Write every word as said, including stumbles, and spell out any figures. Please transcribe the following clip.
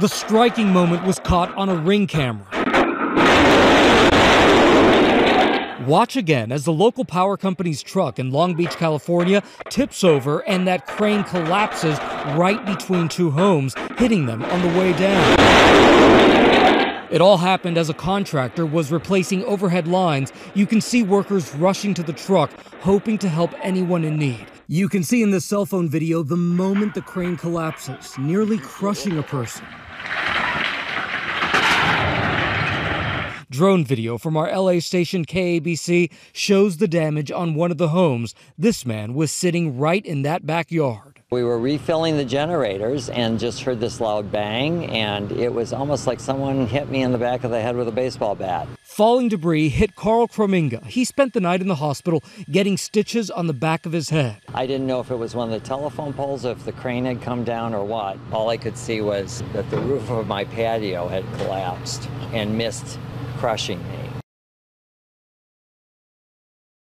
The striking moment was caught on a Ring camera. Watch again as the local power company's truck in Long Beach, California tips over and that crane collapses right between two homes, hitting them on the way down. It all happened as a contractor was replacing overhead lines. You can see workers rushing to the truck, hoping to help anyone in need. You can see in this cell phone video the moment the crane collapses, nearly crushing a person. Drone video from our L A station K A B C shows the damage on one of the homes. This man was sitting right in that backyard. We were refilling the generators and just heard this loud bang, and it was almost like someone hit me in the back of the head with a baseball bat. Falling debris hit Carl Kromminga. He spent the night in the hospital getting stitches on the back of his head. I didn't know if it was one of the telephone poles, if the crane had come down or what. All I could see was that the roof of my patio had collapsed and missed crushing me.